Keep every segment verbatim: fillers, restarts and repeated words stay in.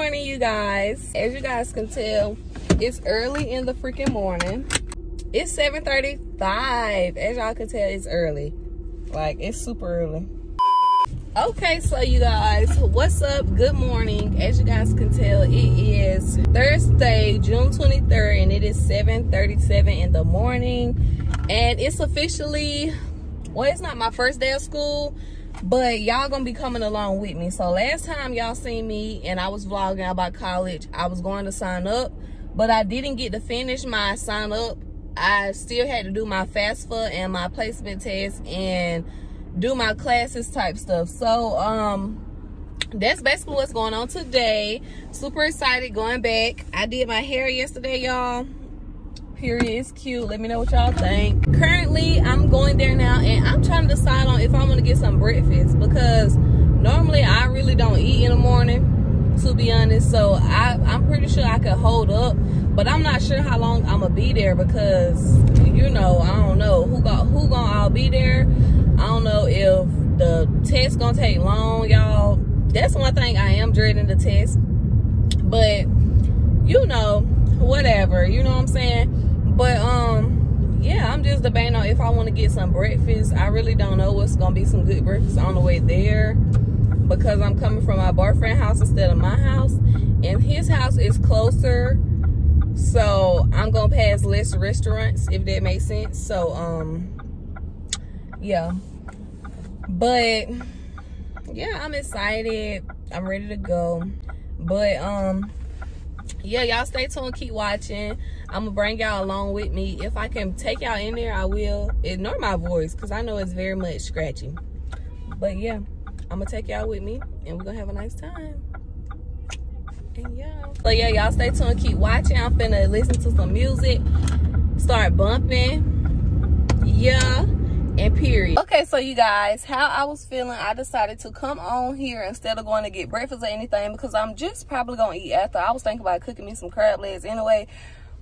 morning, you guys. As you guys can tell, it's early in the freaking morning. It's seven thirty-five. As y'all can tell, it's early. Like, it's super early. Okay, so you guys, what's up? Good morning. As you guys can tell, it is Thursday, June twenty-third, and it is seven thirty-seven in the morning. And it's officially, well, it's not my first day of school, but y'all gonna be coming along with me. So last time y'all seen me and I was vlogging about college, I was going to sign up, but I didn't get to finish my sign up. I still had to do my FAFSA and my placement test and do my classes type stuff. So um that's basically what's going on today. Super excited going back. I did my hair yesterday, y'all. Period. It's cute. Let me know what y'all think. Currently, I'm going there now and I'm trying to decide on if I'm going to get some breakfast, because normally I really don't eat in the morning, to be honest. So I, I'm pretty sure I could hold up, but I'm not sure how long I'm going to be there, because, you know, I don't know who got, who going to all be there. I don't know if the test going to take long, y'all. That's one thing I am dreading, the test, but, you know, whatever. You know what I'm saying? But, um, yeah, I'm just debating on if I want to get some breakfast. I really don't know what's going to be some good breakfast on the way there, because I'm coming from my boyfriend's house instead of my house. And his house is closer, so I'm going to pass less restaurants, if that makes sense. So, um, yeah. But, yeah, I'm excited. I'm ready to go. But, um... yeah, y'all stay tuned, keep watching. I'm gonna bring y'all along with me. If I can take y'all in there, I will. Ignore my voice, because I know it's very much scratchy. But yeah, I'm gonna take y'all with me and we're gonna have a nice time. And yeah, so yeah, y'all stay tuned, keep watching. I'm finna listen to some music, start bumping, yeah, and period. Okay, so you guys, how I was feeling, I decided to come on here instead of going to get breakfast or anything, because I'm just probably gonna eat after. I was thinking about cooking me some crab legs anyway,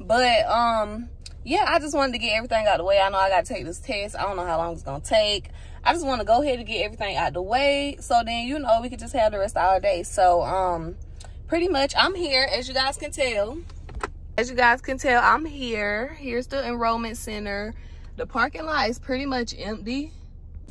but um yeah, I just wanted to get everything out of the way. I know I gotta take this test. I don't know how long it's gonna take. I just want to go ahead and get everything out of the way, so then, you know, we could just have the rest of our day. So um pretty much I'm here. As you guys can tell, as you guys can tell I'm here. Here's the enrollment center. The parking lot is pretty much empty.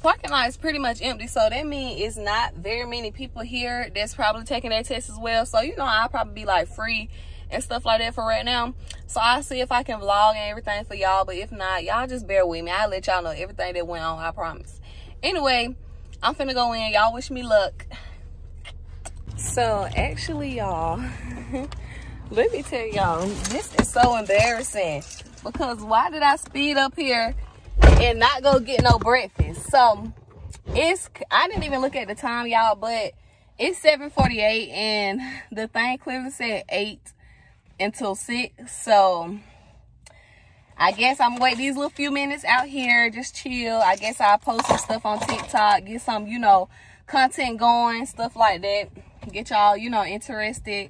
Parking lot is pretty much empty, so that means it's not very many people here that's probably taking their test as well. So, you know, I'll probably be like free and stuff like that for right now. So I'll see if I can vlog and everything for y'all, but if not, y'all just bear with me. I'll let y'all know everything that went on, I promise. Anyway, I'm finna go in. Y'all wish me luck. So actually, y'all, let me tell y'all, this is so embarrassing. Because why did I speed up here and not go get no breakfast? So it's, I didn't even look at the time, y'all, but it's seven forty-eight and the thing clearly said eight until six. So I guess I'm waiting these little few minutes out here, just chill. I guess I'll post some stuff on TikTok, get some, you know, content going, stuff like that. Get y'all, you know, interested,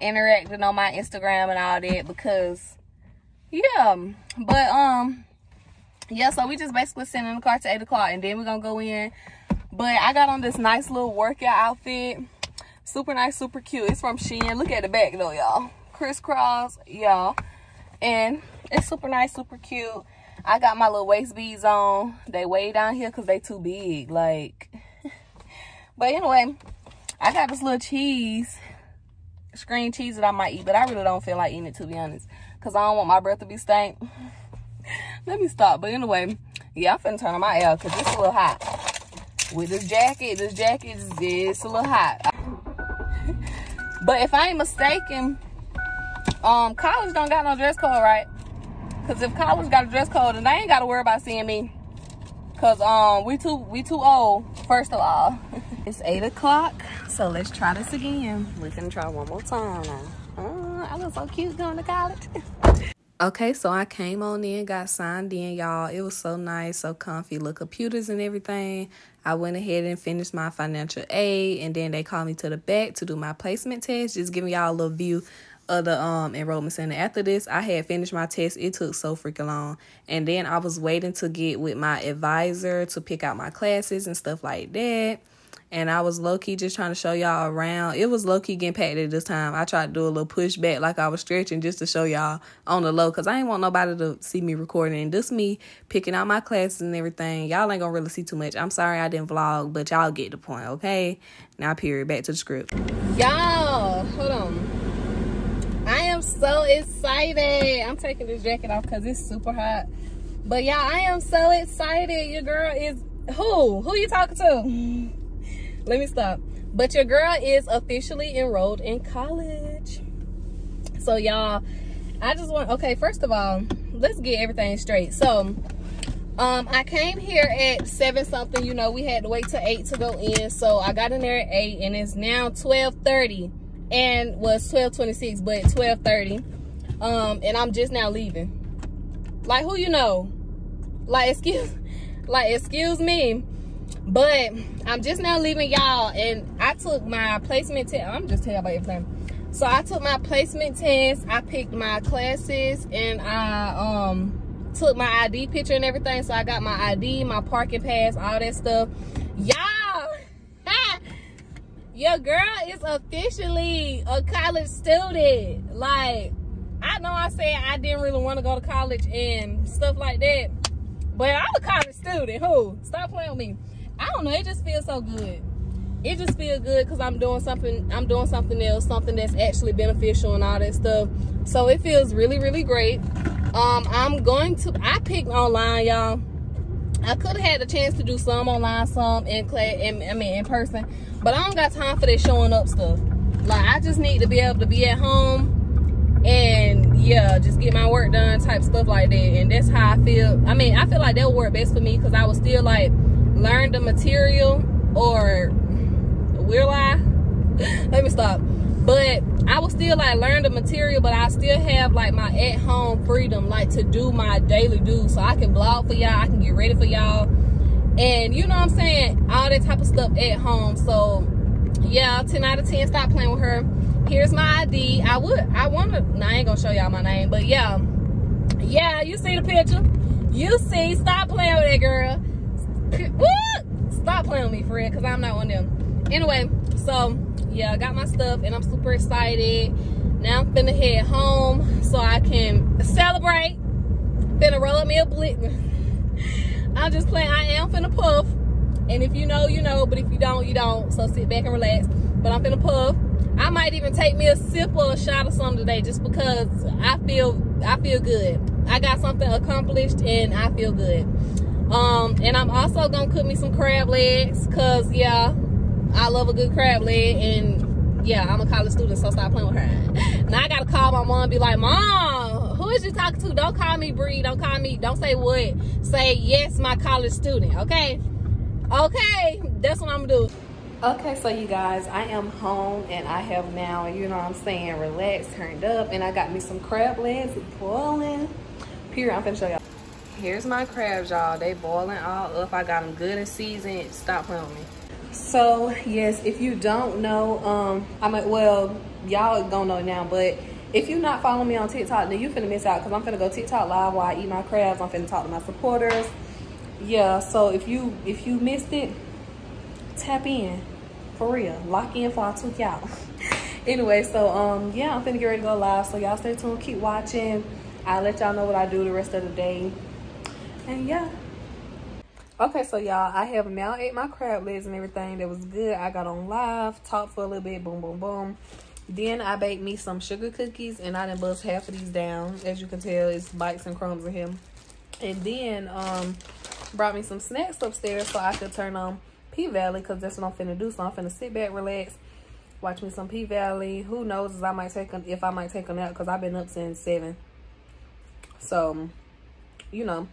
interacting on my Instagram and all that, because yeah. But um yeah, so we just basically sitting in the car to eight o'clock, and then we're gonna go in. But I got on this nice little workout outfit, super nice, super cute. It's from Shein. Look at the back though, y'all, crisscross, y'all, and it's super nice, super cute. I got my little waist beads on. They way down here because they too big, like but anyway, I got this little cheese, green cheese, that I might eat, but I really don't feel like eating it, to be honest, because I don't want my breath to be stank. Let me stop. But anyway, yeah, I'm finna turn on my L, because it's a little hot with this jacket. This jacket is, it's a little hot. But if I ain't mistaken, um college don't got no dress code, right? Because if college got a dress code, then they ain't gotta worry about seeing me, because um we too we too old, first of all. It's eight o'clock, so let's try this again. We're gonna try one more time. Oh, I look so cute going to college. Okay, so I came on in, got signed in, y'all. It was so nice, so comfy. Look, computers and everything. I went ahead and finished my financial aid, and then they called me to the back to do my placement test. Just giving y'all a little view of the um enrollment center. After this, I had finished my test. It took so freaking long, and then I was waiting to get with my advisor to pick out my classes and stuff like that. And I was low-key just trying to show y'all around. It was low-key getting packed at this time. I tried to do a little pushback like I was stretching just to show y'all on the low, because I ain't want nobody to see me recording. And this me picking out my classes and everything. Y'all ain't going to really see too much. I'm sorry I didn't vlog, but y'all get the point, okay? Now, period. Back to the script. Y'all, hold on. I am so excited. I'm taking this jacket off because it's super hot. But, y'all, I am so excited. Your girl is... Who? Who you talking to? Let me stop. But your girl is officially enrolled in college. So y'all, I just want, okay, first of all, let's get everything straight. So um I came here at seven something, you know, we had to wait till eight to go in. So I got in there at eight and it's now twelve thirty, and was twelve twenty-six, but twelve thirty. Um and I'm just now leaving. Like, who you know? Like, excuse like excuse me. But I'm just now leaving, y'all, and I took my placement test. I'm just telling you about everything. So I took my placement test. I picked my classes, and I um took my I D picture and everything. So I got my I D, my parking pass, all that stuff. Y'all, your girl is officially a college student. Like, I know I said I didn't really want to go to college and stuff like that, but I'm a college student. Who? Stop playing with me. I don't know, it just feels so good. It just feels good because I'm doing something, I'm doing something else, something that's actually beneficial and all that stuff. So it feels really, really great. Um, I'm going to, I picked online, y'all. I could have had a chance to do some online, some in class, in, I mean in person, but I don't got time for that showing up stuff. Like, I just need to be able to be at home and yeah, just get my work done type stuff like that. And that's how I feel. I mean, I feel like that'll work best for me because I was still like, learn the material, or will I? Let me stop. But I will still like learn the material, but I still have like my at-home freedom, like to do my daily do. So I can blog for y'all, I can get ready for y'all, and you know what I'm saying, all that type of stuff at home. So yeah, ten out of ten. Stop playing with her. Here's my I D. I would, I want to. Nah, I ain't gonna show y'all my name, but yeah, yeah. You see the picture? You see? Stop playing with that girl. Stop playing with me for real, because I'm not one of them. Anyway, so yeah, I got my stuff and I'm super excited. Now I'm finna head home so I can celebrate. Finna roll up me a blit. I'm just playing. I am finna puff, and if you know, you know, but if you don't, you don't. So sit back and relax. But I'm finna puff. I might even take me a sip or a shot or something today, just because I feel I feel good. I got something accomplished and I feel good. Um, and I'm also gonna cook me some crab legs, cause yeah, I love a good crab leg, and yeah, I'm a college student, so stop playing with her. Now I gotta call my mom and be like, Mom, who is you talking to? Don't call me Bree, don't call me, don't say what, say yes, my college student, okay? Okay, that's what I'm gonna do. Okay, so you guys, I am home, and I have now, you know what I'm saying, relaxed, turned up, and I got me some crab legs boiling. Period, I'm finna show y'all. Here's my crabs, y'all. They boiling all up. I got them good and seasoned. Stop playing with me. So yes, if you don't know, um I mean, well, y'all don't know now, but if you're not following me on TikTok, then you finna miss out, because I'm finna go TikTok live while I eat my crabs. I'm finna talk to my supporters. Yeah, so if you if you missed it, tap in for real, lock in for I took y'all. Anyway, so um yeah, I'm finna get ready to go live, so y'all stay tuned, keep watching. I'll let y'all know what I do the rest of the day. And yeah. Okay, so y'all, I have now ate my crab legs and everything. That was good. I got on live, talked for a little bit, boom, boom, boom. Then I baked me some sugar cookies, and I done bust half of these down. As you can tell, it's bites and crumbs in here. And then um, brought me some snacks upstairs so I could turn on P-Valley, because that's what I'm finna do. So I'm finna sit back, relax, watch me some P-Valley. Who knows if I might take them, if I might take them out, because I've been up since seven. So, you know.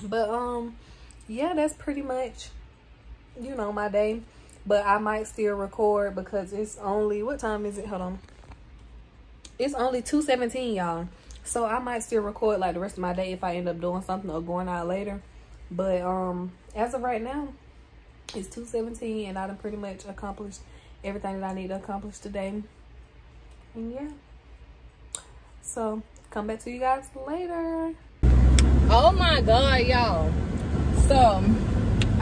But um yeah, that's pretty much, you know, my day. But I might still record, because it's only, what time is it, hold on, it's only two seventeen, y'all. So I might still record like the rest of my day if I end up doing something or going out later. But um as of right now, it's two seventeen, and I done pretty much accomplished everything that I need to accomplish today. And yeah, so come back to you guys later. Oh my God, y'all. So,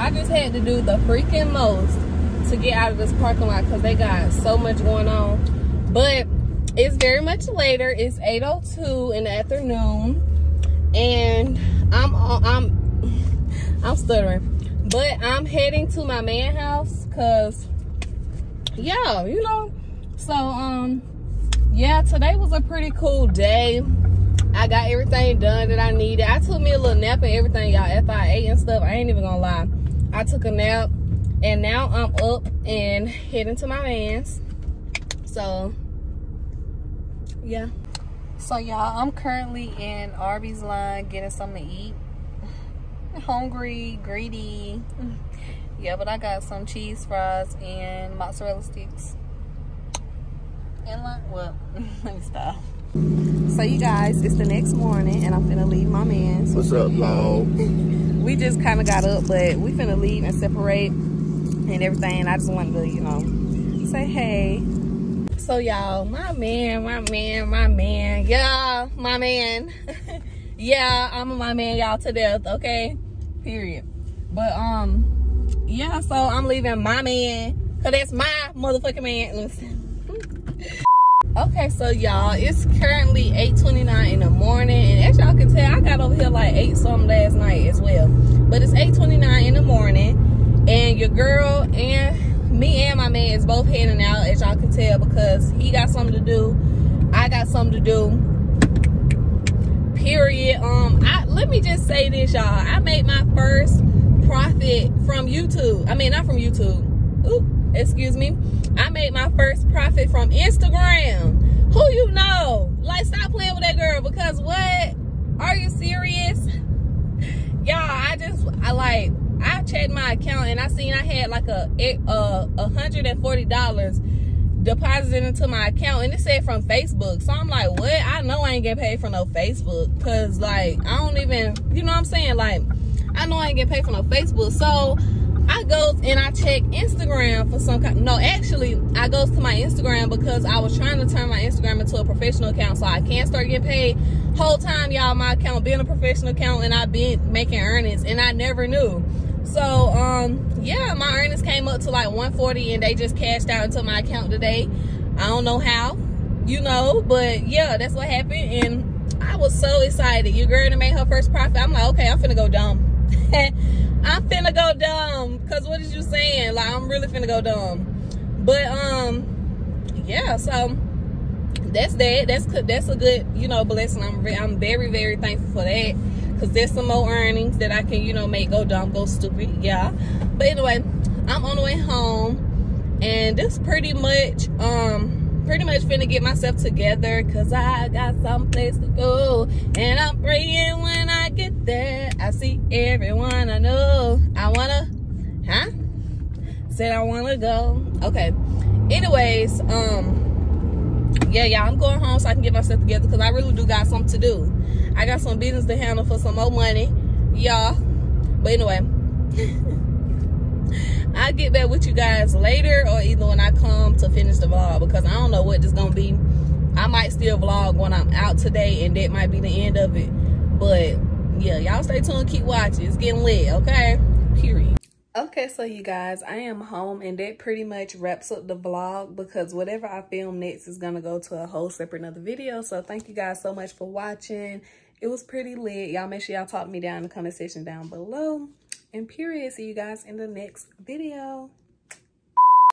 I just had to do the freaking most to get out of this parking lot because they got so much going on. But it's very much later. It's eight oh two in the afternoon, and I'm I'm I'm stuttering, but I'm heading to my man's house because, yeah, you know. So um, yeah, today was a pretty cool day. I got everything done that I needed. I took me a little nap and everything, y'all. After I ate and stuff, I ain't even gonna lie. I took a nap, and now I'm up and heading to my man's. So, yeah. So, y'all, I'm currently in Arby's line getting something to eat. Hungry, greedy. Yeah, but I got some cheese fries and mozzarella sticks. And, like, well, let me stop. So you guys, it's the next morning and I'm finna leave my man's. What's up, Long? We just kind of got up, but we finna leave and separate and everything. I just wanted to, you know, say hey. So y'all, my man, my man, my man, yeah, my man. Yeah, I'm my man, y'all, to death, okay? Period. But um, yeah, so I'm leaving my man, cause that's my motherfucking man. Listen. Okay, so y'all, it's currently eight twenty-nine in the morning, and as y'all can tell, I got over here like eight something last night as well. But it's eight twenty-nine in the morning, and your girl and me and my man is both heading out, as y'all can tell, because he got something to do, I got something to do. Period. Um, I let me just say this, y'all. I made my first profit from YouTube. I mean, not from YouTube. Oop. Excuse me. I made my first profit from Instagram. Who you know? Like, stop playing with that girl, because what? Are you serious? Y'all, I just, I like, I checked my account and I seen I had like a, a, a one hundred forty dollars deposited into my account, and it said from Facebook. So I'm like, what? I know I ain't get paid for no Facebook, because like, I don't even, you know what I'm saying? Like, I know I ain't get paid for no Facebook. So I goes and I check Instagram for some kind. No, actually, I goes to my Instagram because I was trying to turn my Instagram into a professional account so I can start getting paid. Whole time, y'all, my account being a professional account, and I've been making earnings, and I never knew. So, um, yeah, my earnings came up to like one forty, and they just cashed out into my account today. I don't know how, you know, but yeah, that's what happened, and I was so excited. Your girl done made her first profit. I'm like, okay, I'm finna go dumb. I'm finna go dumb, because what is you saying? Like, I'm really finna go dumb. But um yeah, so that's that. That's that's a good, you know, blessing. I'm I'm very, very thankful for that, because there's some more earnings that I can, you know, make go dumb, go stupid. Yeah. But anyway, I'm on the way home, and this pretty much um pretty much finna get myself together, because I got someplace to go, and I'm praying when I get there I see everyone I know. I wanna huh said I wanna go. Okay, anyways, um yeah, y'all, I'm going home so I can get myself together, because I really do got something to do. I got some business to handle for some more money, y'all. But anyway, I'll get back with you guys later, or either when I come to finish the vlog, because I don't know what this gonna be. I might still vlog when I'm out today, and that might be the end of it. But yeah, y'all stay tuned, keep watching. It's getting lit, okay? Period. Okay, so you guys, I am home, and that pretty much wraps up the vlog, because whatever I film next is gonna go to a whole separate another video. So thank you guys so much for watching. It was pretty lit. Y'all make sure y'all talk me down in the comment section down below. And period. See you guys in the next video.